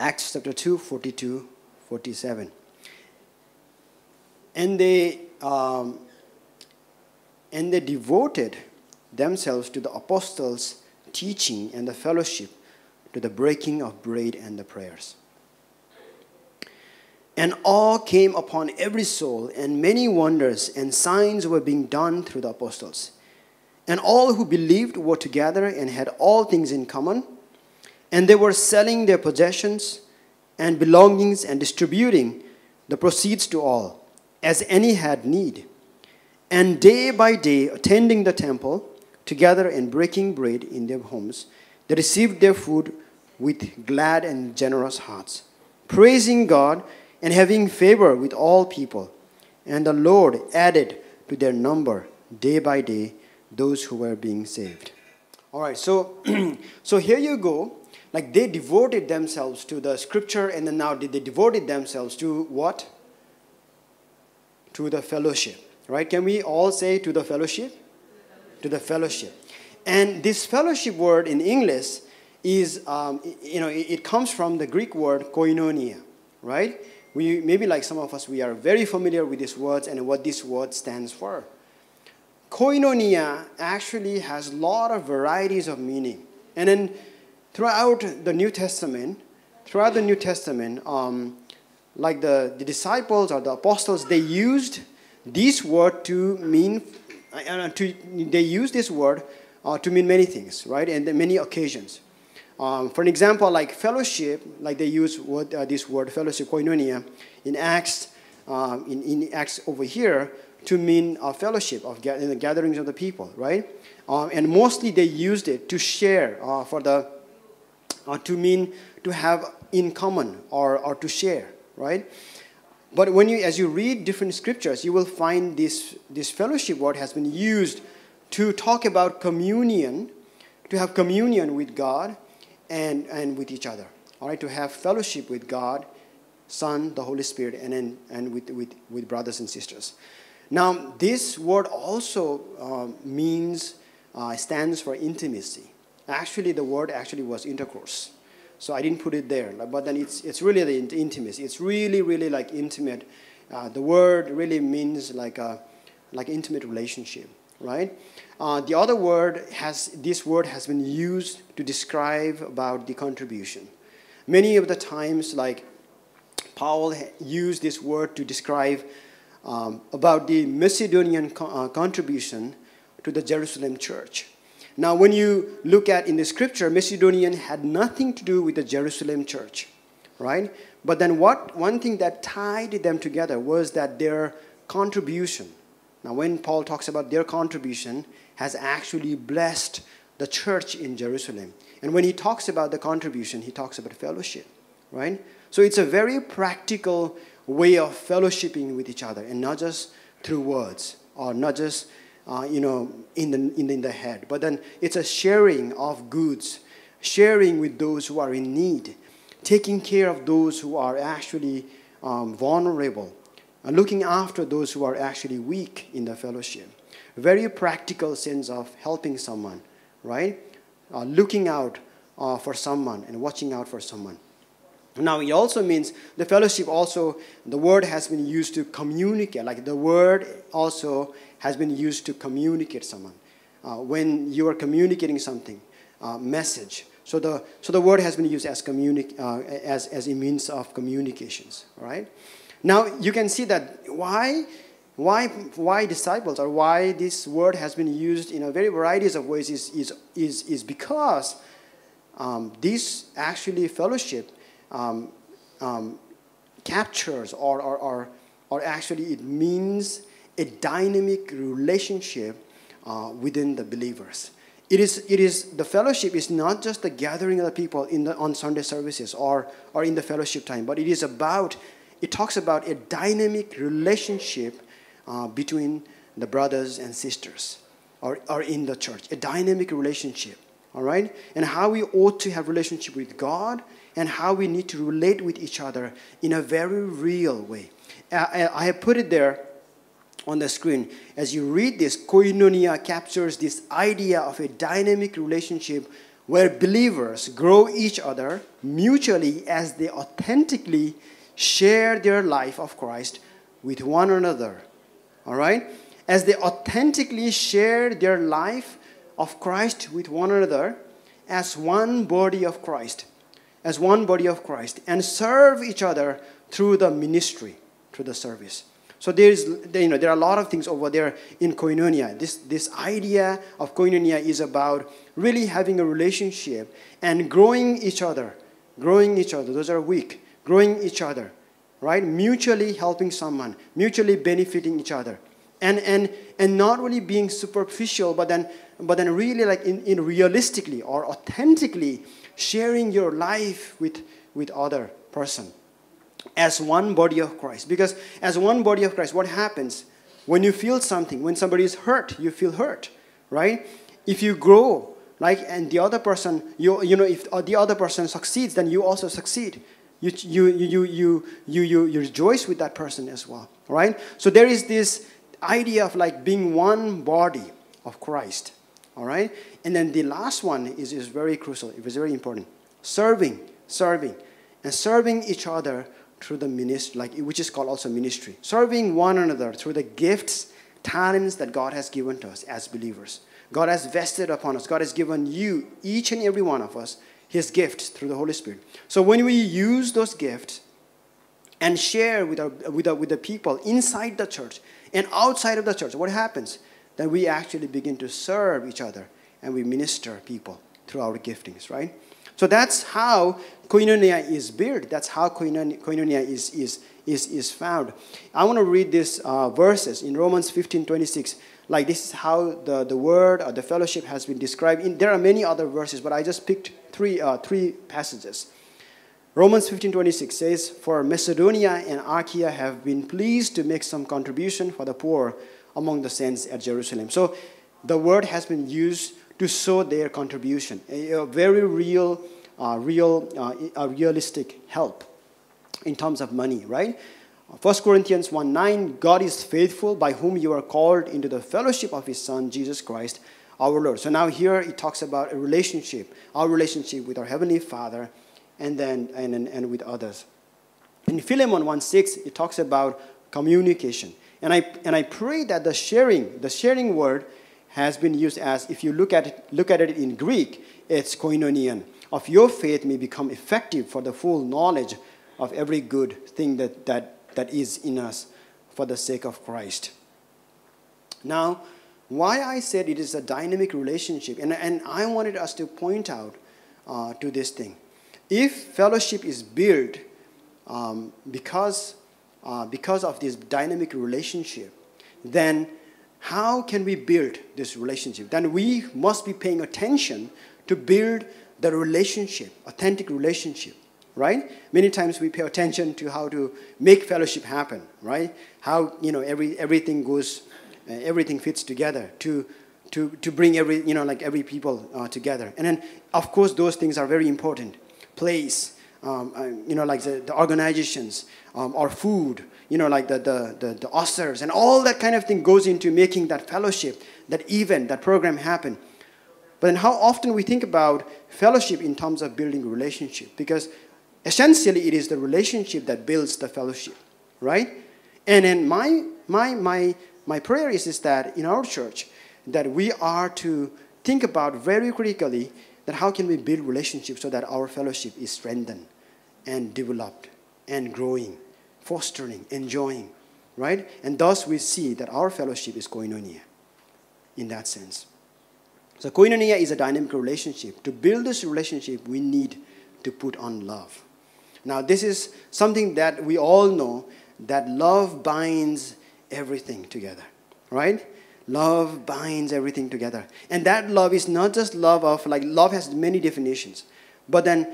Acts chapter 2, 42, 47. And they devoted themselves to the apostles' teaching and the fellowship, to the breaking of bread and the prayers. And awe came upon every soul, and many wonders and signs were being done through the apostles. And all who believed were together and had all things in common, and they were selling their possessions and belongings and distributing the proceeds to all, as any had need. And day by day, attending the temple together and breaking bread in their homes, they received their food with glad and generous hearts, praising God and having favor with all people. And the Lord added to their number day by day those who were being saved. All right, so here you go. Like, they devoted themselves to the scripture, and then now they devoted themselves to what? To the fellowship, right? Can we all say to the fellowship? To the fellowship. And this fellowship word in English is, it comes from the Greek word koinonia, right? Maybe like some of us, we are very familiar with these words and what this word stands for. Koinonia actually has a lot of varieties of meaning. And then throughout the New Testament, like the disciples or the apostles, they used this word to mean, to mean many things, right? And many occasions. For an example, like fellowship, like they use this word fellowship, koinonia, in Acts, in Acts over here, to mean a fellowship of the gatherings of the people, right? And mostly they used it to share, to mean to have in common or to share, right? But as you read different scriptures, you will find this fellowship word has been used to talk about communion, to have communion with God and with each other, all right? To have fellowship with God, Son, the Holy Spirit, and with brothers and sisters. Now, this word also stands for intimacy. Actually, the word was intercourse. So I didn't put it there, but then it's really the intimacy. It's really, really like intimate. The word really means like intimate relationship, right? The other word has been used to describe about the contribution. Many of the times, like Paul used this word to describe about the Macedonian contribution to the Jerusalem church. Now, when you look at in the scripture, Macedonian had nothing to do with the Jerusalem church, right? But then one thing that tied them together was that their contribution. Now, when Paul talks about their contribution, has actually blessed the church in Jerusalem. And when he talks about the contribution, he talks about fellowship, right? So it's a very practical way of fellowshipping with each other, and not just through words, or not just in the head, but then it's a sharing of goods, sharing with those who are in need, taking care of those who are actually vulnerable, and looking after those who are actually weak in the fellowship. Very practical sense of helping someone, right? Looking out for someone and watching out for someone. Now, it also means the fellowship also, the word has been used to communicate. Like, the word also has been used to communicate someone. When you are communicating something, message. So the word has been used as a means of communications, right? Now, you can see that why disciples, or why this word has been used in a very varieties of ways is because this actually fellowship captures or actually it means a dynamic relationship within the believers. The fellowship is not just the gathering of the people on Sunday services or in the fellowship time, but it talks about a dynamic relationship between the brothers and sisters or in the church, a dynamic relationship, all right? And how we ought to have relationship with God, and how we need to relate with each other in a very real way. I have put it there on the screen. As you read this, koinonia captures this idea of a dynamic relationship where believers grow each other mutually as they authentically share their life of Christ with one another. All right? As they authentically share their life of Christ with one another as one body of Christ. As one body of Christ. And serve each other through the ministry, through the service. So there are a lot of things over there in Koinonia. This idea of Koinonia is about really having a relationship and growing each other. Growing each other. Those are weak. Growing each other, right? Mutually helping someone. Mutually benefiting each other. And not really being superficial, but then really like in realistically or authentically sharing your life with other person. As one body of Christ. Because as one body of Christ, what happens? When you feel something, when somebody is hurt, you feel hurt, right? If you grow, like, and the other person, if the other person succeeds, then you also succeed. You rejoice with that person as well, right? So there is this idea of like being one body of Christ, all right? And then the last one is very crucial. It was very important. Serving. And serving each other through the ministry, which is called also ministry. Serving one another through the gifts, talents that God has given to us as believers. God has vested upon us. God has given you, each and every one of us, His gifts through the Holy Spirit. So when we use those gifts and share with the people inside the church and outside of the church, what happens? Then we actually begin to serve each other and we minister people through our giftings, right? So that's how Koinonia is built. That's how Koinonia is found. I want to read these verses in Romans 15:26. Like this is how the word or the fellowship has been described. There are many other verses, but I just picked three passages. Romans 15:26 says, "For Macedonia and Achaia have been pleased to make some contribution for the poor among the saints at Jerusalem." So the word has been used to show their contribution, a very realistic help in terms of money, right? 1 Corinthians 1:9, "God is faithful, by whom you are called into the fellowship of His Son, Jesus Christ, our Lord." So now here it talks about a relationship, our relationship with our Heavenly Father and with others. In Philemon 1:6, it talks about communication. And I pray that the sharing word has been used as, if you look at it in Greek, it's koinonian. "Of your faith may become effective for the full knowledge of every good thing that is in us for the sake of Christ." Now, why I said it is a dynamic relationship, and I wanted us to point out to this thing. If fellowship is built because of this dynamic relationship, then how can we build this relationship? Then we must be paying attention to build the relationship, authentic relationship, right? Many times we pay attention to how to make fellowship happen, right? How, everything fits together to bring every people together. And then, of course, those things are very important. Place, the organizations, or food, the authors, and all that kind of thing goes into making that fellowship, that event, that program happen. But then how often we think about fellowship in terms of building relationship, because essentially it is the relationship that builds the fellowship, right? And then my prayer is that in our church, that we are to think about very critically that how can we build relationships so that our fellowship is strengthened and developed and growing, fostering, enjoying, right? And thus we see that our fellowship is koinonia in that sense. So koinonia is a dynamic relationship. To build this relationship, we need to put on love. Now, this is something that we all know, that love binds everything together, right? Love binds everything together. And that love is not just love of, like, love has many definitions. But then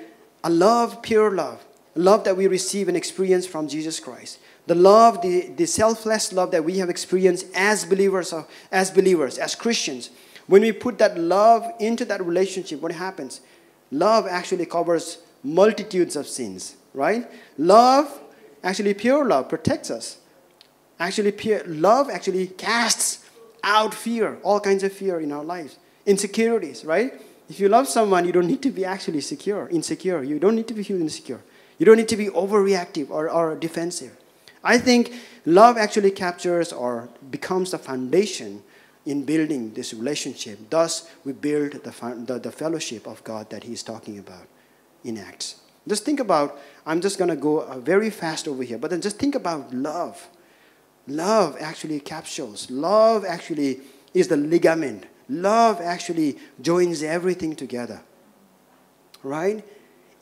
a love, pure love that we receive and experience from Jesus Christ. The love, the selfless love that we have experienced as Christians. When we put that love into that relationship, what happens? Love actually covers multitudes of sins, right? Love, actually pure love, protects us. Actually, love actually casts out fear, all kinds of fear in our lives, insecurities, right? If you love someone, you don't need to be actually insecure. You don't need to feel insecure. You don't need to be overreactive or defensive. I think love actually captures or becomes the foundation in building this relationship. Thus, we build the fellowship of God that he's talking about in Acts. Just think about, I'm just going to go very fast over here, but then just think about love. Love actually captures. Love actually is the ligament. Love actually joins everything together, right?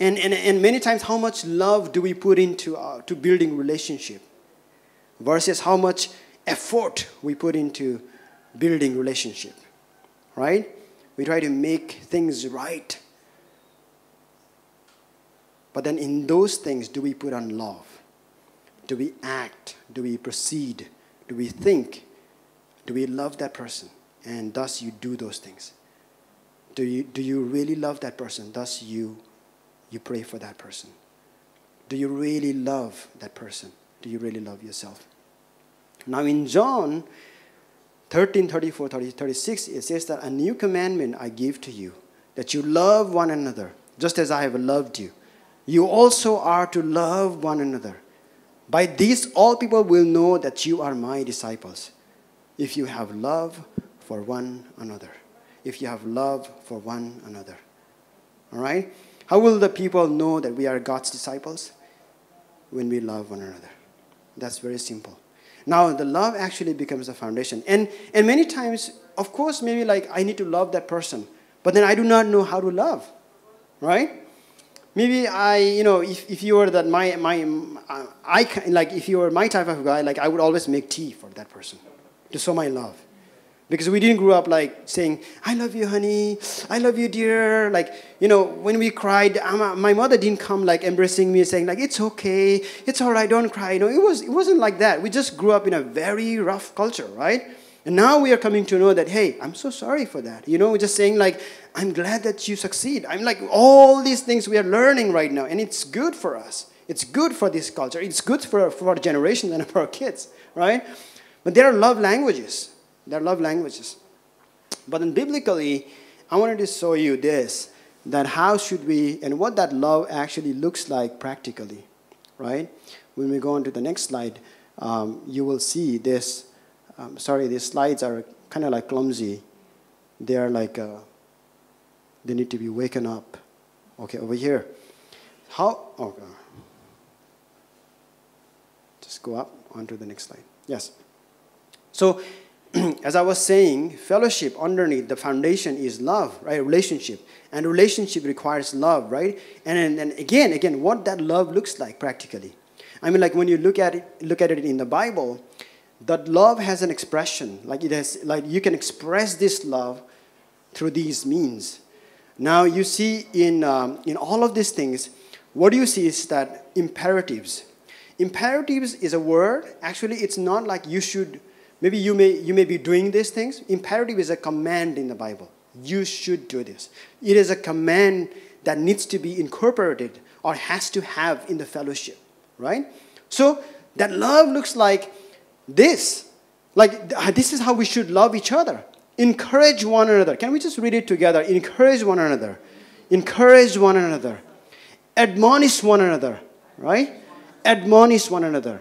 And many times, how much love do we put into to building relationship versus how much effort we put into building relationship, right? We try to make things right. But then in those things, do we put on love? Do we act? Do we proceed? Do we think? Do we love that person? And thus you do those things. Do you really love that person? Thus you pray for that person. Do you really love that person? Do you really love yourself? Now in John 13, 34, 30, 36, it says that a new commandment I give to you, that you love one another, just as I have loved you. You also are to love one another. By this, all people will know that you are my disciples, if you have love for one another. If you have love for one another. All right? How will the people know that we are God's disciples? When we love one another. That's very simple. Now, the love actually becomes the foundation. And many times, of course, maybe like I need to love that person, but then I do not know how to love, right? Maybe I, you know, if you were that if you were my type of guy, like I would always make tea for that person to show my love. Because we didn't grow up like saying, I love you, honey. I love you, dear. Like, you know, when we cried, my mother didn't come like embracing me saying like, it's okay. It's all right. Don't cry. No, it wasn't like that. We just grew up in a very rough culture, right? And now we are coming to know that, hey, I'm so sorry for that. You know, we're just saying like, I'm glad that you succeed. I'm like, all these things we are learning right now. And it's good for us. It's good for this culture. It's good for our generations and for our kids, right? But there are love languages. They're love languages. But then biblically, I wanted to show you this, that how should we, and what that love actually looks like practically, right? When we go on to the next slide, you will see this. Sorry, these slides are kind of like clumsy. They are like, they need to be waken up. Okay, over here. How, okay. Just go up onto the next slide. Yes. So, as I was saying, fellowship underneath the foundation is love, right? Relationship. And relationship requires love, right? And again, what that love looks like practically. I mean, like when you look at it in the Bible, that love has an expression. Like it has, like you can express this love through these means. Now you see in all of these things, what do you see is that imperatives. Imperatives is a word. Actually, it's not like you should. Maybe you may be doing these things. Imperative is a command in the Bible. You should do this. It is a command that needs to be incorporated or has to have in the fellowship, right? So that love looks like this. Like this is how we should love each other. Encourage one another. Can we just read it together? Encourage one another. Encourage one another. Admonish one another, right? Admonish one another.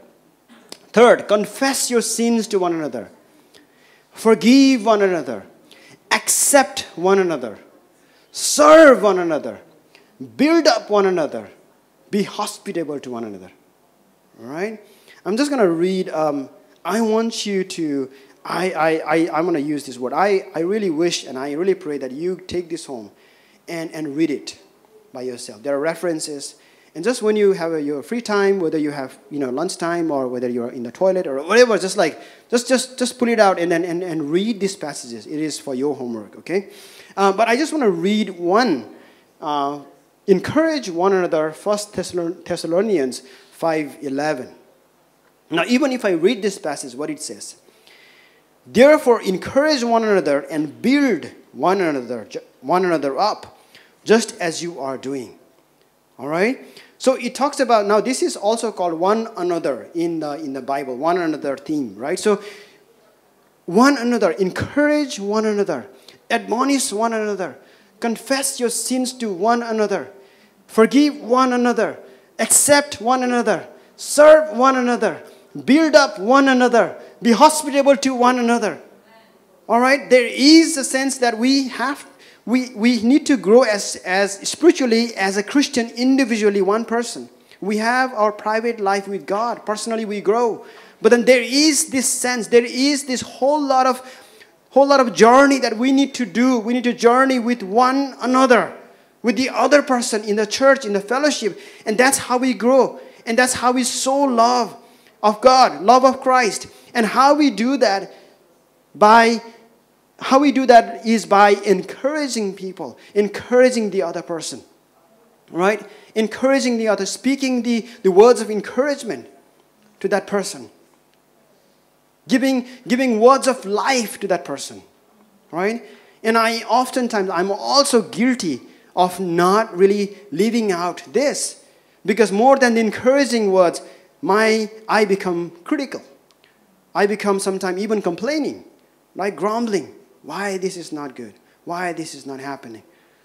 Third, confess your sins to one another. Forgive one another. Accept one another. Serve one another. Build up one another. Be hospitable to one another. All right? I'm just going to read. I want you to, I'm going to use this word. I really wish and I really pray that you take this home and read it by yourself. There are references. And just when you have your free time, whether you have lunchtime or whether you're in the toilet or whatever, just like just pull it out and then and read these passages. It is for your homework, okay? But I just want to read one. Encourage one another. 1 Thessalonians 5:11. Now, even if I read this passage, what it says: therefore, encourage one another and build one another up, just as you are doing. All right? So it talks about, now this is also called one another in the Bible, one another theme, right? So one another, encourage one another, admonish one another, Confess your sins to one another. Forgive one another. Accept one another. Serve one another. Build up one another. Be hospitable to one another. All right? There is a sense that we need to grow as spiritually, as a Christian, individually, one person. We have our private life with God. Personally, we grow. But then there is this sense, there is this whole lot of journey that we need to do. We need to journey with one another, with the other person in the church, in the fellowship. And that's how we grow. And that's how we sow love of God, love of Christ. And how we do that is by encouraging people, encouraging the other person, right? Encouraging the other, speaking the words of encouragement to that person. Giving words of life to that person, right? And I'm also guilty of not really living out this, because more than the encouraging words, I become critical. I become sometimes even complaining, like grumbling. Why this is not good? Why this is not happening?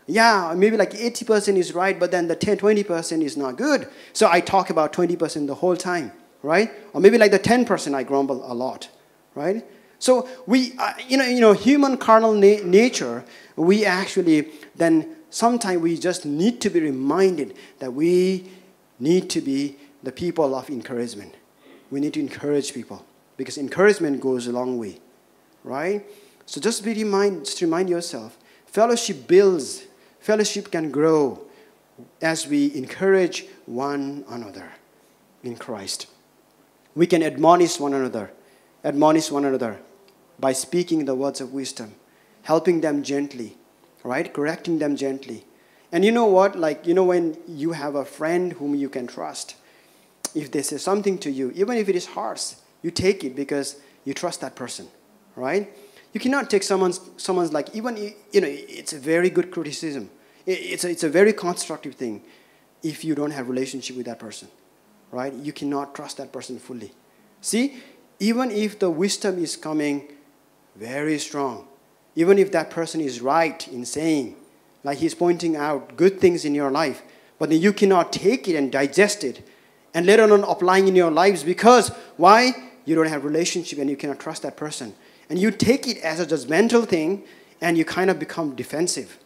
Yeah, maybe like 80% is right, but then the 10-20% is not good. So I talk about 20% the whole time. Right? Or maybe like the 10% I grumble a lot, right? So we, human carnal nature, we actually then sometimes we just need to be reminded that we need to be the people of encouragement. We need to encourage people because encouragement goes a long way, right? So just remind yourself, fellowship builds, fellowship can grow as we encourage one another in Christ. We can admonish one another by speaking the words of wisdom, helping them gently, right? Correcting them gently. And you know what? When you have a friend whom you can trust, if they say something to you, even if it is harsh, you take it because you trust that person, right? You cannot take someone's it's a very good criticism. It's a very constructive thing if you don't have a relationship with that person. Right? You cannot trust that person fully. See, even if the wisdom is coming very strong, even if that person is right in saying, like he's pointing out good things in your life, but then you cannot take it and digest it, and later on applying in your lives because, why? You don't have a relationship and you cannot trust that person. And you take it as a judgmental thing, and you kind of become defensive.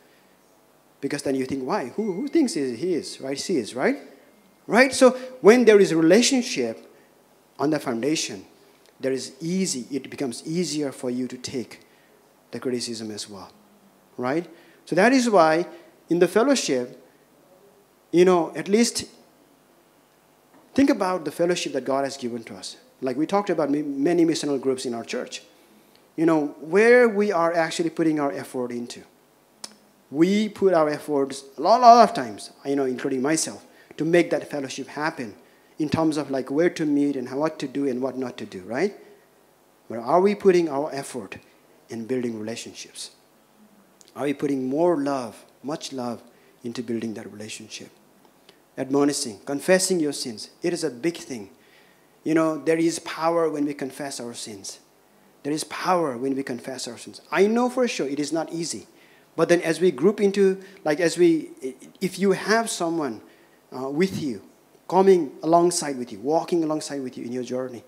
Because then you think, why? Who thinks he is, right? She is, right? Right? So when there is a relationship on the foundation, it becomes easier for you to take the criticism as well. Right? So that is why in the fellowship, at least think about the fellowship that God has given to us. Like we talked about many missional groups in our church. Where we are actually putting our effort into. We put our efforts a lot of times, including myself, to make that fellowship happen in terms of like where to meet and what to do and what not to do, right? But are we putting our effort in building relationships? Are we putting much love into building that relationship? Admonishing, confessing your sins. It is a big thing. There is power when we confess our sins. There is power when we confess our sins. I know for sure it is not easy. But then as we group into, if you have someone with you, coming alongside with you, walking alongside with you in your journey.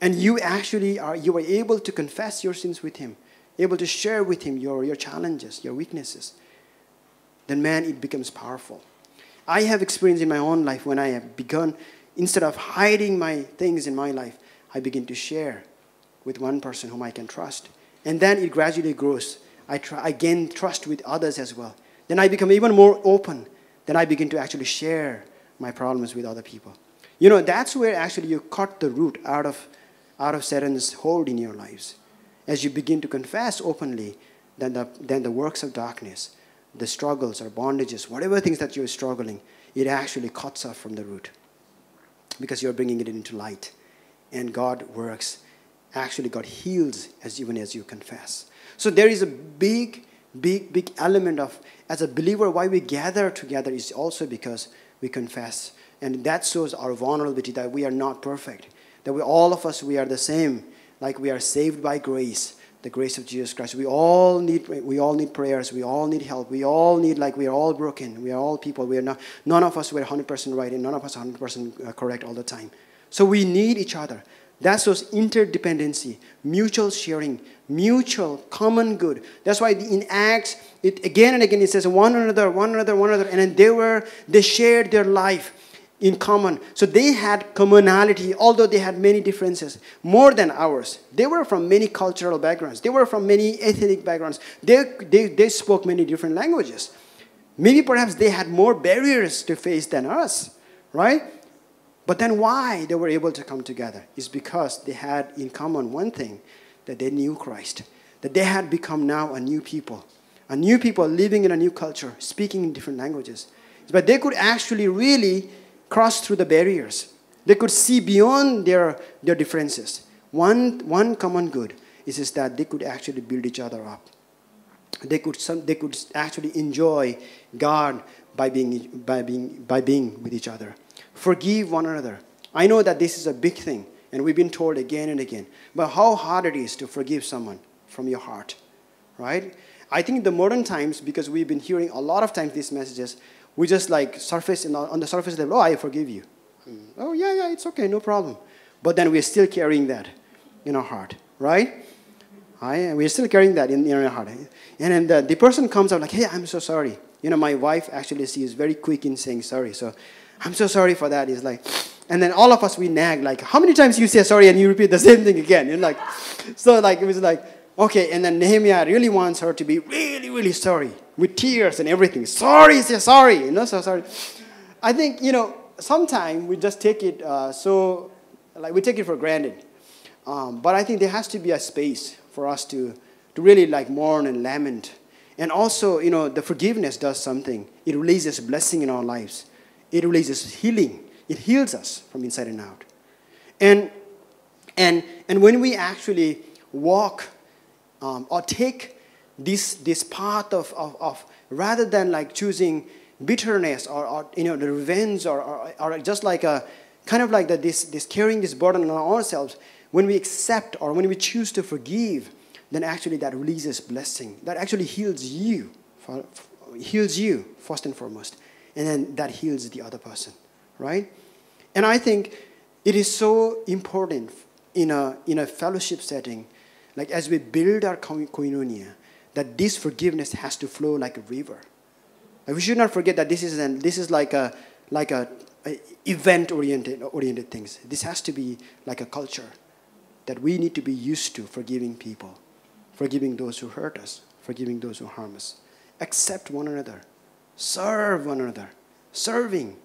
And you are able to confess your sins with him, able to share with him your challenges, your weaknesses. Then man, it becomes powerful. I have experienced in my own life when I have begun, instead of hiding my things in my life, I begin to share with one person whom I can trust. And then it gradually grows. I gain trust with others as well. Then I become even more open. Then I begin to actually share my problems with other people. That's where actually you cut the root out of Satan's hold in your lives. As you begin to confess openly, then the works of darkness, the struggles or bondages, whatever things that you're struggling, it actually cuts off from the root because you're bringing it into light. And God works. Actually, God heals even as you confess. So there is a big element of, as a believer, why we gather together is also because we confess. And that shows our vulnerability, that we are not perfect. That all of us, we are the same. Like we are saved by grace. the grace of Jesus Christ. We all need prayers. We all need help. We all need, like, we are all broken. We are all people. We are not, none of us were 100% right and none of us 100% correct all the time. So we need each other. That's those interdependency, mutual sharing, mutual common good. That's why in Acts, it again and again, it says one another. And then they shared their life in common. So they had commonality, although they had many differences, more than ours. They were from many cultural backgrounds. They were from many ethnic backgrounds. They spoke many different languages. Maybe perhaps they had more barriers to face than us, right? But then why they were able to come together is because they had in common one thing, that they knew Christ, that they had become now a new people living in a new culture, speaking in different languages. But they could actually really cross through the barriers. They could see beyond their differences. One common good is that they could actually build each other up. They could actually enjoy God by being with each other. Forgive one another. I know that this is a big thing, and we've been told again and again, but how hard it is to forgive someone from your heart, right? I think in the modern times, because we've been hearing a lot of times these messages, we just like surface on the surface level, oh, I forgive you. Oh, yeah, it's okay, no problem. But then we're still carrying that in our heart, right? We're still carrying that in our heart. And then the person comes out like, hey, I'm so sorry. You know, my wife actually, she is very quick in saying sorry. So I'm so sorry for that. It's like, and then all of us, we nag, like, how many times you say sorry and you repeat the same thing again? And like, so like, it was like, okay, and then Nehemiah really wants her to be really, really sorry, with tears and everything. Sorry, say sorry, you know, so sorry. I think, you know, sometimes we just take it we take it for granted. But I think there has to be a space for us to really, like, mourn and lament. And also, you know, the forgiveness does something. It releases blessing in our lives. It releases healing. It heals us from inside and out. And when we actually walk or take this path of rather than like choosing bitterness or you know, the revenge or just like a kind of like this carrying this burden on ourselves, when we accept or when we choose to forgive, then actually that releases blessing. That actually heals you first and foremost, and then that heals the other person, right? And I think it is so important in a fellowship setting, like as we build our koinonia, that this forgiveness has to flow like a river. And we should not forget that this is like a event-oriented things. This has to be like a culture that we need to be used to forgiving people, forgiving those who hurt us, forgiving those who harm us. Accept one another, serve one another, serving.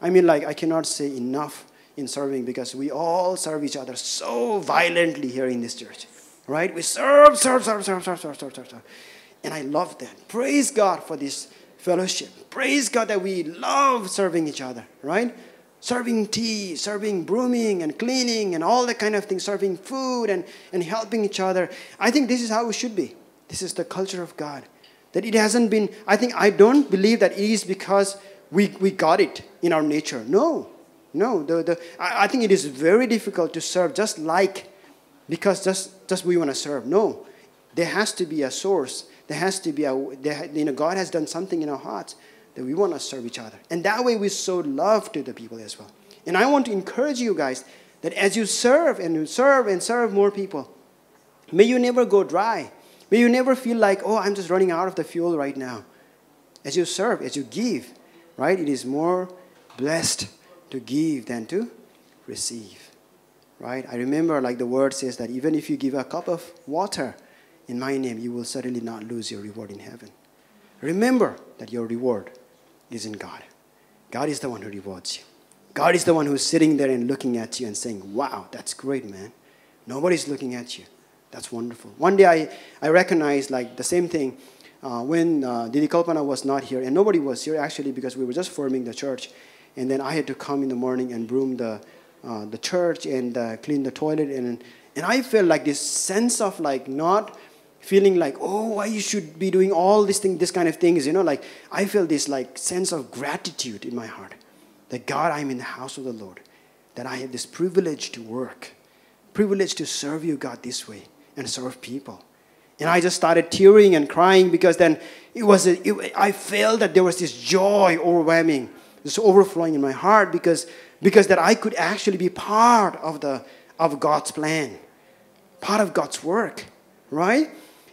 I mean, like, I cannot say enough in serving, because we all serve each other so violently here in this church. Right? We serve. And I love that. Praise God for this fellowship. Praise God that we love serving each other, right? Serving tea, serving brooming and cleaning and all that kind of things, serving food and helping each other. I think this is how it should be. This is the culture of God. That it hasn't been, I think, I don't believe that it is because we got it in our nature. No. I think it is very difficult to serve just like, because just we want to serve. No, there has to be a source. There has to be God has done something in our hearts that we want to serve each other. And that way we show love to the people as well. And I want to encourage you guys that as you serve and you serve and serve more people, may you never go dry. May you never feel like, oh, I'm just running out of the fuel right now. As you serve, as you give, right? It is more blessed to give than to receive. Right? I remember, like the word says, that even if you give a cup of water in my name, you will certainly not lose your reward in heaven. Remember that your reward is in God. God is the one who rewards you. God is the one who's sitting there and looking at you and saying, wow, that's great, man. Nobody's looking at you. That's wonderful. One day I recognized, like, the same thing when Didi Kalpana was not here, and nobody was here actually because we were just forming the church, and then I had to come in the morning and broom the church and clean the toilet, and I felt like this sense of like not feeling like, oh, why you should be doing all this thing, this kind of things, you know, like I felt this like sense of gratitude in my heart that God, I'm in the house of the Lord, that I have this privilege to work, privilege to serve you, God, this way and serve people. And I just started tearing and crying because then it was, I felt that there was this joy overwhelming, this overflowing in my heart because that I could actually be part of God's plan, part of God's work, right?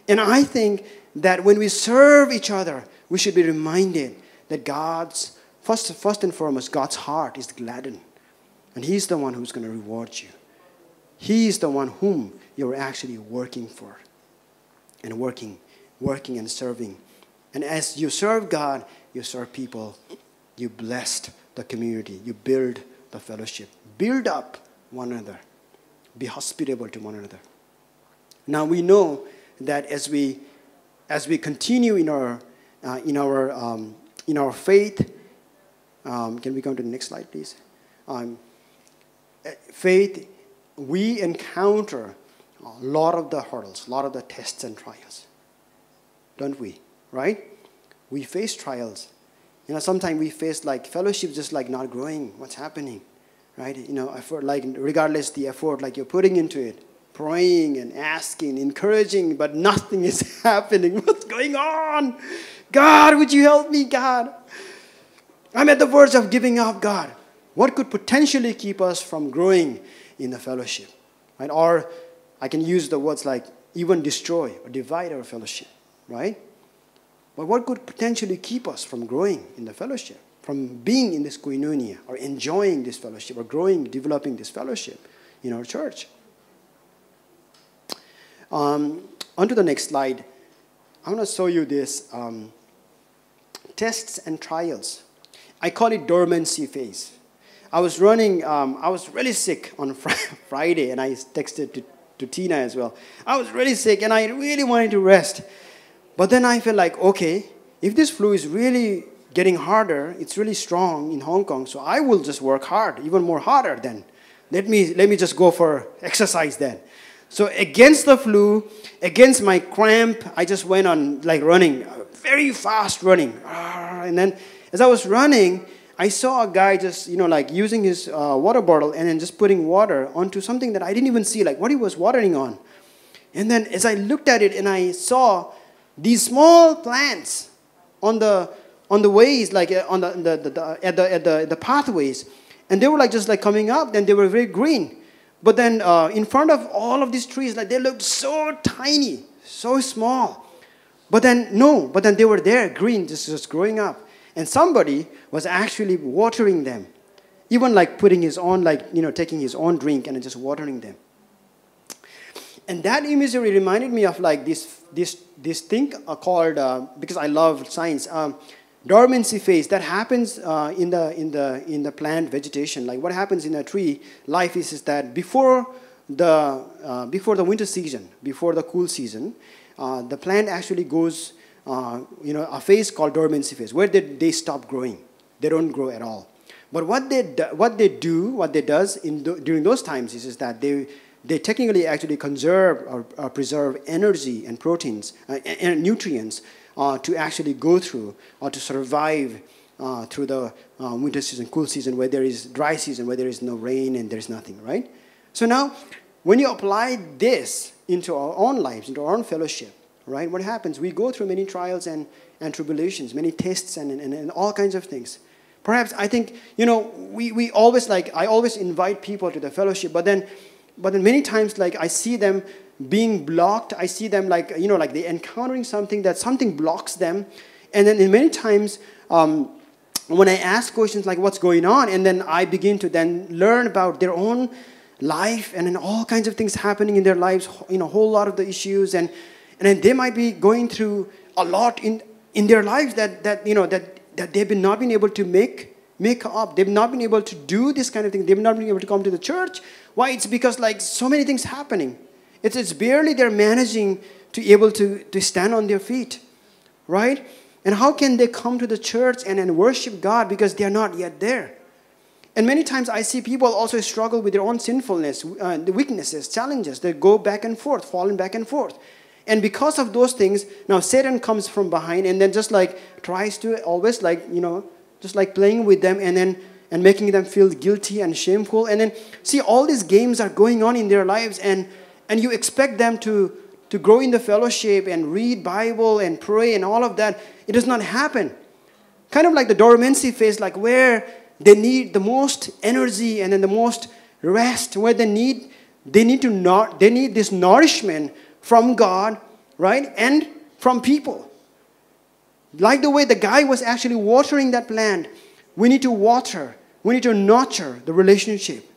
And I think that when we serve each other, we should be reminded that God's, first and foremost, God's heart is gladdened. And He's the one who's going to reward you. He is the one whom you're actually working for. And working and serving. And as you serve God, you serve people. You bless the community. You build the fellowship. Build up one another. Be hospitable to one another. Now we know that as we continue in our faith, can we go to the next slide, please? Faith, we encounter a lot of the hurdles, a lot of the tests and trials, don't we? Right? We face trials. You know, sometimes we face like fellowship, just like not growing. What's happening? Right? You know, effort, like regardless the effort like you're putting into it, praying and asking, encouraging, but nothing is happening. What's going on? God, would you help me, God? I'm at the verge of giving up, God. What could potentially keep us from growing in the fellowship? Right? Or I can use the words like even destroy or divide our fellowship, right? But what could potentially keep us from growing in the fellowship, from being in this koinonia or enjoying this fellowship or growing, developing this fellowship in our church? On to the next slide. I'm going to show you this tests and trials. I call it dormancy phase. I was really sick on Friday, and I texted to Tina as well. I was really sick, and I really wanted to rest. But then I felt like, okay, if this flu is really getting harder, it's really strong in Hong Kong, so I will just work hard, even more harder then. Let me just go for exercise then. So against the flu, against my cramp, I just went on like running, very fast running. And then as I was running, I saw a guy just, you know, like using his water bottle and then just putting water onto something that I didn't even see, like what he was watering on. And then as I looked at it and I saw these small plants on the ways, like on the pathways, and they were like just like coming up. Then they were very green, but then in front of all of these trees, like they looked so tiny, so small. But then they were there, green, just growing up. And somebody was actually watering them, even like putting his own, like, you know, taking his own drink and just watering them. And that imagery reminded me of like this thing called, because I love science, dormancy phase that happens in the plant vegetation. Like what happens in a tree life is that before the winter season, before the cool season, the plant actually goes. You know, a phase called dormancy phase, where they stop growing. They don't grow at all. But what they do during those times is that they technically actually conserve or preserve energy and proteins and nutrients to actually go through or to survive through the winter season, cool season, where there is dry season, where there is no rain and there is nothing, right? So now, when you apply this into our own lives, into our own fellowship, right? What happens? We go through many trials and tribulations, many tests and all kinds of things. Perhaps I think, you know, we always like, I always invite people to the fellowship, but then many times like I see them being blocked. I see them like, you know, like they're encountering something that something blocks them. And then many times when I ask questions like what's going on, and then I begin to then learn about their own life and then all kinds of things happening in their lives, you know, a whole lot of the issues and then they might be going through a lot in their lives that they've not been able to make up. They've not been able to do this kind of thing. They've not been able to come to the church. Why? It's because like so many things happening. It's barely they're managing to be able to stand on their feet, right? And how can they come to the church and worship God because they're not yet there? And many times I see people also struggle with their own sinfulness, the weaknesses, challenges. They go back and forth, falling back and forth. And because of those things, now Satan comes from behind and then just like tries to always like, you know, just like playing with them and making them feel guilty and shameful. And then see all these games are going on in their lives and you expect them to to grow in the fellowship and read Bible and pray and all of that, it does not happen. Kind of like the dormancy phase, like where they need the most energy and then the most rest, where they need this nourishment from God, right? And from people. Like the way the guy was actually watering that plant, we need to water, we need to nurture the relationship.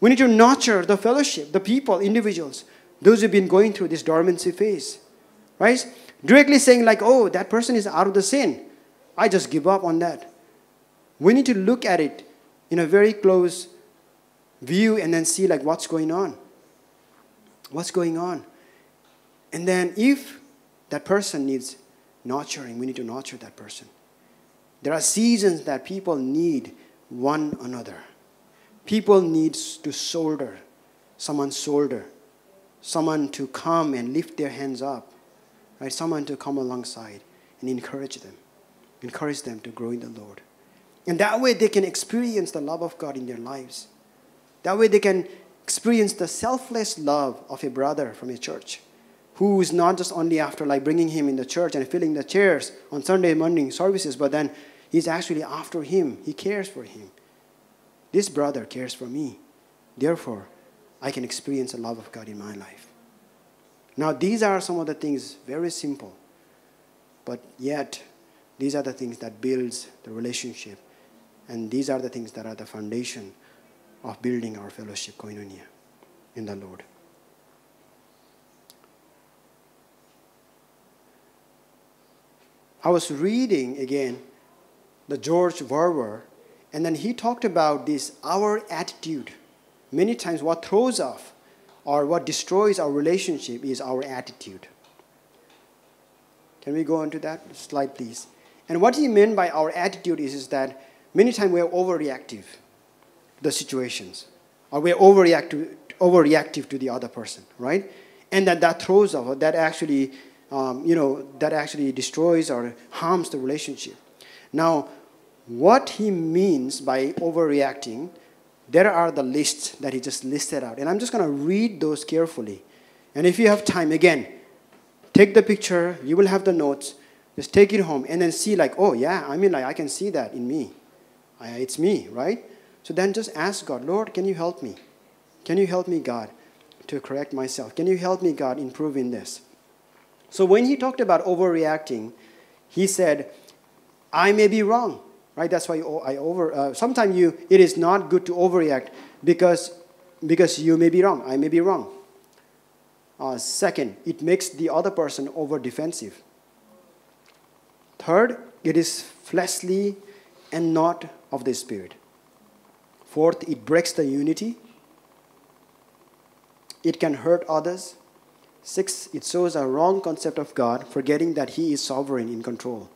We need to nurture the fellowship, the people, individuals, those who've been going through this dormancy phase, right? Directly saying like, oh, that person is out of the sin. I just give up on that. We need to look at it in a very close view and then see like what's going on. What's going on? And then if that person needs nurturing, we need to nurture that person. There are seasons that people need one another. People need to shoulder, someone to come and lift their hands up, right? Someone to come alongside and encourage them to grow in the Lord. And that way they can experience the love of God in their lives. That way they can experience the selfless love of a brother from a church who is not just only after like bringing him in the church and filling the chairs on Sunday morning services, but then he's actually after him. He cares for him. This brother cares for me. Therefore, I can experience the love of God in my life. Now, these are some of the things, very simple, but yet these are the things that builds the relationship, and these are the things that are the foundation of building our fellowship, Koinonia, in the Lord. I was reading again the George Verwer, and then he talked about this, our attitude. Many times what throws off or what destroys our relationship is our attitude. Can we go on to that slide, please? And what he meant by our attitude is that many times we are overreactive to the situations, or we are overreactive to the other person, right? And that throws off, that actually, that actually destroys or harms the relationship. Now, what he means by overreacting, there are the lists that he just listed out. And I'm just going to read those carefully. And if you have time, again, take the picture. You will have the notes. Just take it home and then see like, oh, yeah, I mean, like I can see that in me. It's me, right? So then just ask God, Lord, can you help me? Can you help me, God, to correct myself? Can you help me, God, improve in this? So when he talked about overreacting, he said, I may be wrong. Right, that's why sometimes it is not good to overreact because you may be wrong, I may be wrong. Second, it makes the other person over defensive. Third, it is fleshly and not of the Spirit. Fourth, it breaks the unity. It can hurt others. Sixth, it shows a wrong concept of God, forgetting that He is sovereign in control.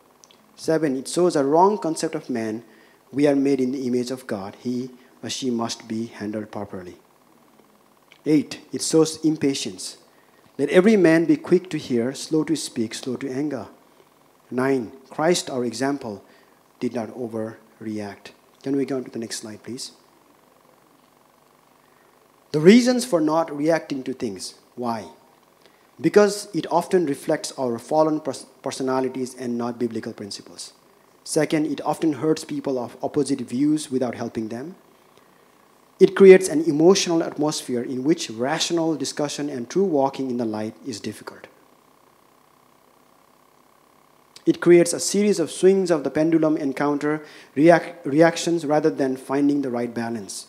7, it shows a wrong concept of man. We are made in the image of God. He or she must be handled properly. 8, it shows impatience. Let every man be quick to hear, slow to speak, slow to anger. 9, Christ, our example, did not overreact. Can we go on to the next slide, please? The reasons for not reacting to things. Why? Because it often reflects our fallen personalities and not biblical principles. Second, it often hurts people of opposite views without helping them. It creates an emotional atmosphere in which rational discussion and true walking in the light is difficult. It creates a series of swings of the pendulum and counter reactions rather than finding the right balance.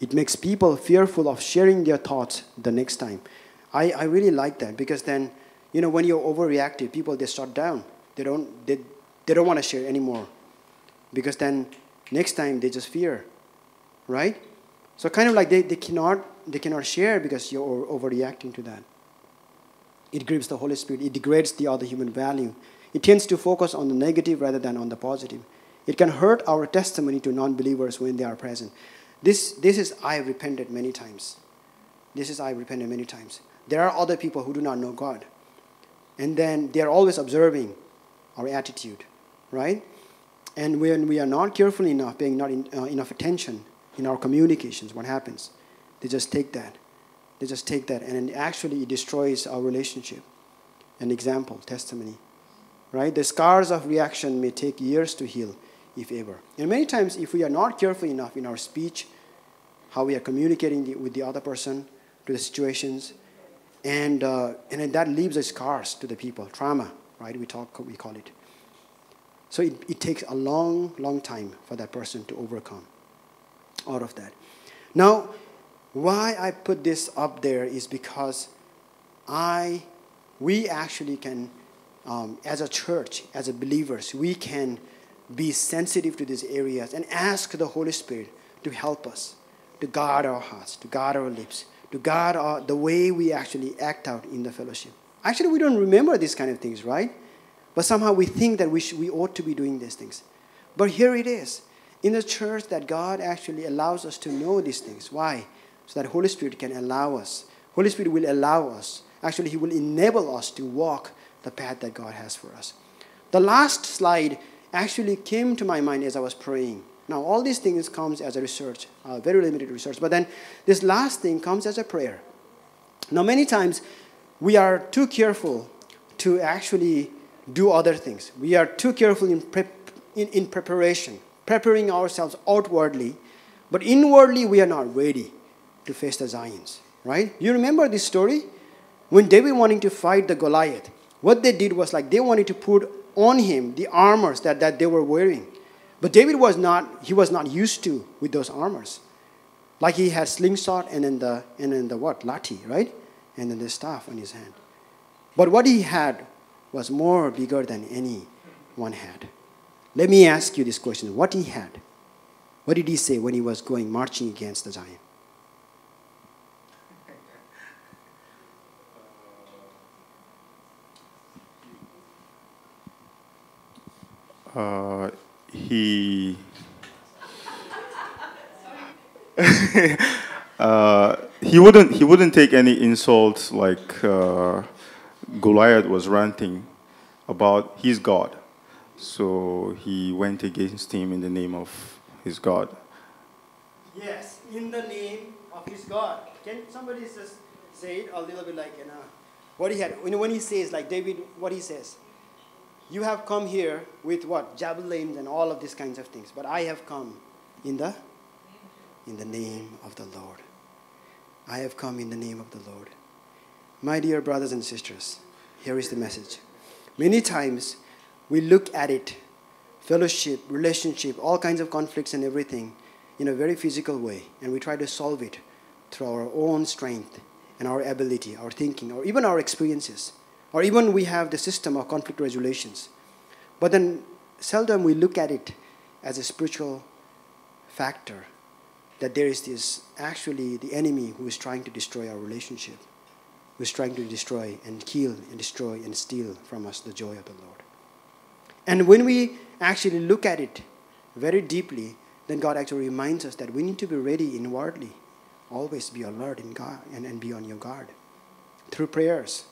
It makes people fearful of sharing their thoughts the next time. I really like that, because then, you know, when you're overreactive, people, they shut down. They don't want to share anymore, because then next time they just fear, right? So kind of like they cannot share because you're overreacting to that. It grieves the Holy Spirit. It degrades the other human value. It tends to focus on the negative rather than on the positive. It can hurt our testimony to non-believers when they are present. This is I have repented many times. This is I have repented many times. There are other people who do not know God. And then they are always observing our attitude, right? And when we are not careful enough, paying not enough attention in our communications, what happens? They just take that They just take that, and actually it destroys our relationship. An example, testimony, right? The scars of reaction may take years to heal, if ever. And many times, if we are not careful enough in our speech, how we are communicating with the other person, to the situations, and then that leaves the scars to the people, trauma, right? We call it. So it takes a long, long time for that person to overcome all of that. Now, why I put this up there is because we actually can, as a church, as a believers, we can be sensitive to these areas and ask the Holy Spirit to help us, to guard our hearts, to guard our lips, to guard the way we actually act out in the fellowship. Actually, we don't remember these kind of things, right? But somehow we think that we ought to be doing these things. But here it is, in the church, that God actually allows us to know these things. Why? So that Holy Spirit can allow us. Holy Spirit will allow us. Actually, He will enable us to walk the path that God has for us. The last slide actually came to my mind as I was praying. Now, all these things comes as a research, very limited research. But then this last thing comes as a prayer. Now, many times we are too careful to actually do other things. We are too careful in preparation, preparing ourselves outwardly, but inwardly we are not ready to face the giants, right? You remember this story? When David wanted to fight the Goliath, what they did was like they wanted to put on him the armors that they were wearing. But David was not used to with those armors. Like he had slingshot and then the lathi, right? And then the staff on his hand. But what he had was more bigger than anyone had. Let me ask you this question. What he had? What did he say when he was marching against the giant? He wouldn't take any insults like Goliath was ranting about his God. So he went against him in the name of his God. Yes, in the name of his God. Can somebody just say it a little bit like, what he had, when he says, like David, what he says? You have come here with what? Javelins and all of these kinds of things. But I have come in the name of the Lord. I have come in the name of the Lord. My dear brothers and sisters, here is the message. Many times we look at it, fellowship, relationship, all kinds of conflicts and everything in a very physical way. And we try to solve it through our own strength and our ability, our thinking, or even our experiences. Or even we have the system of conflict resolutions. But then seldom we look at it as a spiritual factor, that there is this actually the enemy who is trying to destroy our relationship, who is trying to destroy and kill and destroy and steal from us the joy of the Lord. And when we actually look at it very deeply, then God actually reminds us that we need to be ready inwardly. Always be alert in God and be on your guard through prayers.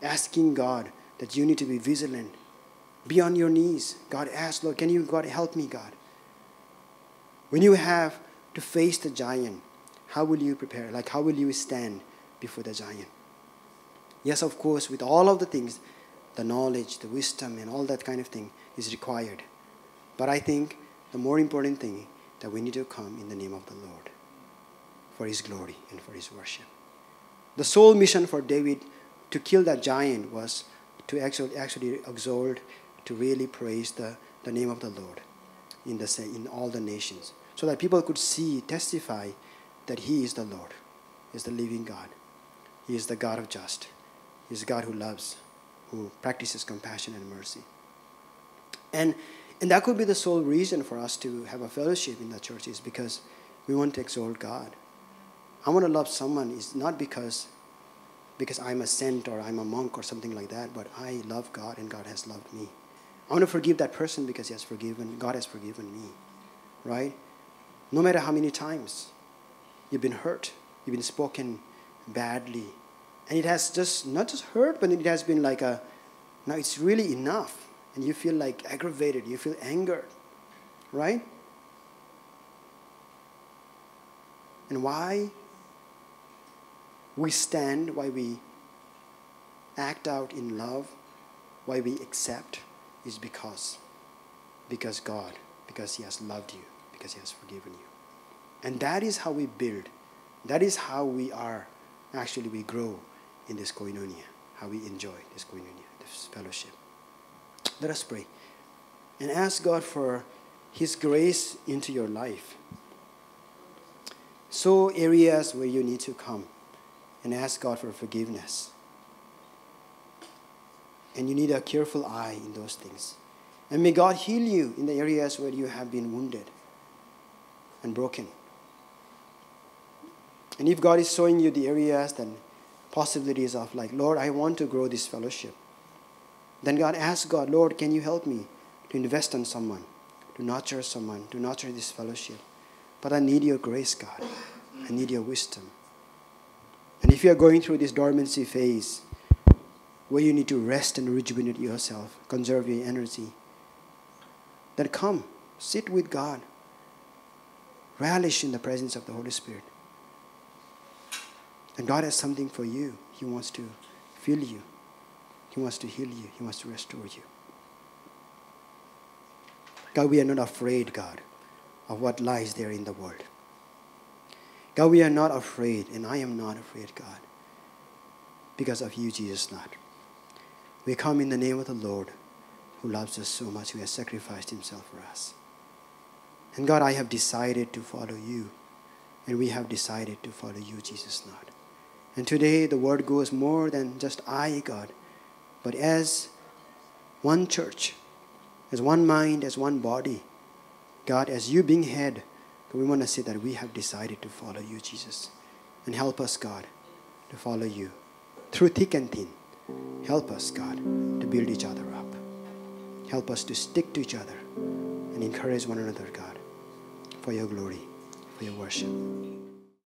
Asking God that you need to be vigilant. Be on your knees. God, ask, Lord, can you, God, help me, God? When you have to face the giant, how will you prepare? Like, how will you stand before the giant? Yes, of course, with all of the things, the knowledge, the wisdom, and all that kind of thing is required. But I think the more important thing that we need to come in the name of the Lord for His glory and for His worship. The sole mission for David to kill that giant was to actually exalt, to really praise the name of the Lord in all the nations, so that people could see, testify that He is the Lord, is the living God. He is the God of just. He is the God who loves, who practices compassion and mercy. And that could be the sole reason for us to have a fellowship in the church, is because we want to exalt God. I want to love someone is not because I'm a saint or I'm a monk or something like that, but I love God and God has loved me. I want to forgive that person because God has forgiven me, right? No matter how many times you've been hurt, you've been spoken badly, and it has just, not just hurt, but it has been like now it's really enough, and you feel like aggravated, you feel angered, right? And why? we stand, why we act out in love, why we accept, is because God, because He has loved you, because He has forgiven you. And that is how we build. That is how we are, actually we grow in this koinonia, how we enjoy this koinonia, this fellowship. Let us pray and ask God for His grace into your life. So areas where you need to come and ask God for forgiveness. And you need a careful eye in those things. And may God heal you in the areas where you have been wounded and broken. And if God is showing you the areas, then possibilities of like, Lord, I want to grow this fellowship. Then God asks God, Lord, can you help me to invest on someone, to nurture someone, to nurture this fellowship? But I need your grace, God. I need your wisdom. And if you are going through this dormancy phase, where you need to rest and rejuvenate yourself, conserve your energy, then come, sit with God. Relish in the presence of the Holy Spirit. And God has something for you. He wants to fill you. He wants to heal you. He wants to restore you. God, we are not afraid, God, of what lies there in the world. God, we are not afraid, and I am not afraid, God, because of you, Jesus, not. We come in the name of the Lord, who loves us so much, who has sacrificed Himself for us. And God, I have decided to follow you, and we have decided to follow you, Jesus, not. And today, the word goes more than just I, God, but as one church, as one mind, as one body, God, as you being head, we want to say that we have decided to follow you, Jesus. And help us, God, to follow you through thick and thin. Help us, God, to build each other up. Help us to stick to each other and encourage one another, God, for your glory, for your worship.